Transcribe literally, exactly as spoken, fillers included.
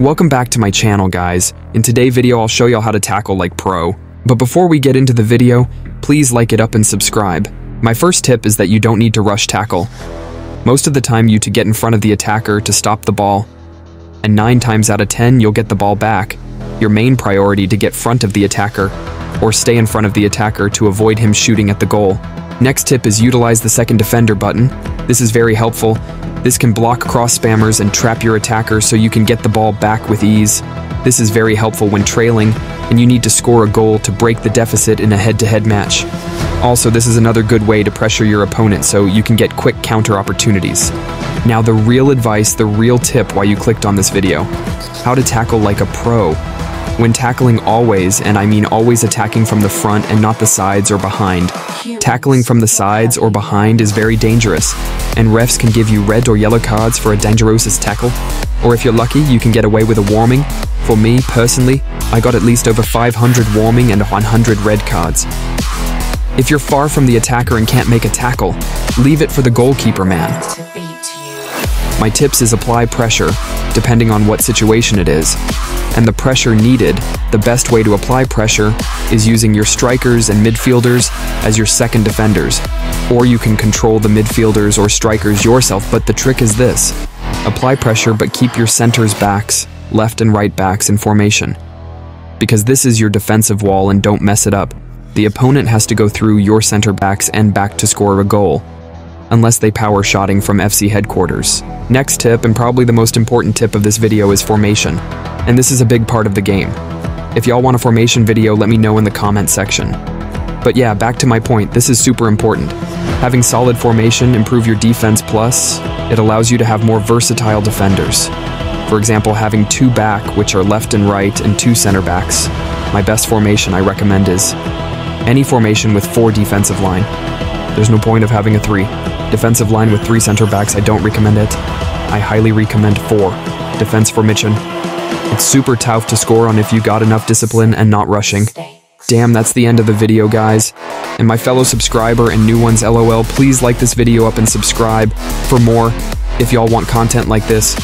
Welcome back to my channel, guys. In today's video, I'll show y'all how to tackle like pro. But before we get into the video, please like it up and subscribe. My first tip is that you don't need to rush tackle. Most of the time you to get in front of the attacker to stop the ball, and nine times out of ten you'll get the ball back. Your main priority to get front of the attacker, or stay in front of the attacker to avoid him shooting at the goal. Next tip is utilize the second defender button. This is very helpful. This can block cross spammers and trap your attacker so you can get the ball back with ease. This is very helpful when trailing, and you need to score a goal to break the deficit in a head-to-head match. Also, this is another good way to pressure your opponent so you can get quick counter opportunities. Now the real advice, the real tip why you clicked on this video. How to tackle like a pro. When tackling always, and I mean always attacking from the front and not the sides or behind. Tackling from the sides or behind is very dangerous, and refs can give you red or yellow cards for a dangerous tackle. Or if you're lucky, you can get away with a warning. For me, personally, I got at least over five hundred warning and one hundred red cards. If you're far from the attacker and can't make a tackle, leave it for the goalkeeper, man. My tips is apply pressure, depending on what situation it is, and the pressure needed. The best way to apply pressure is using your strikers and midfielders as your second defenders, or you can control the midfielders or strikers yourself, but the trick is this. Apply pressure but keep your centers backs, left and right backs in formation, because this is your defensive wall and don't mess it up. The opponent has to go through your center backs and back to score a goal, unless they power shotting from F C headquarters. Next tip, and probably the most important tip of this video, is formation. And this is a big part of the game. If y'all want a formation video, let me know in the comment section. But yeah, back to my point, this is super important. Having solid formation improve your defense, plus it allows you to have more versatile defenders. For example, having two back, which are left and right, and two center backs. My best formation I recommend is any formation with four defensive line. There's no point of having a three. Defensive line with three center backs, I don't recommend it. I highly recommend four. Defense formation. It's super tough to score on if you got enough discipline and not rushing. Damn, that's the end of the video, guys. And my fellow subscriber and new ones, LOL, please like this video up and subscribe for more if y'all want content like this.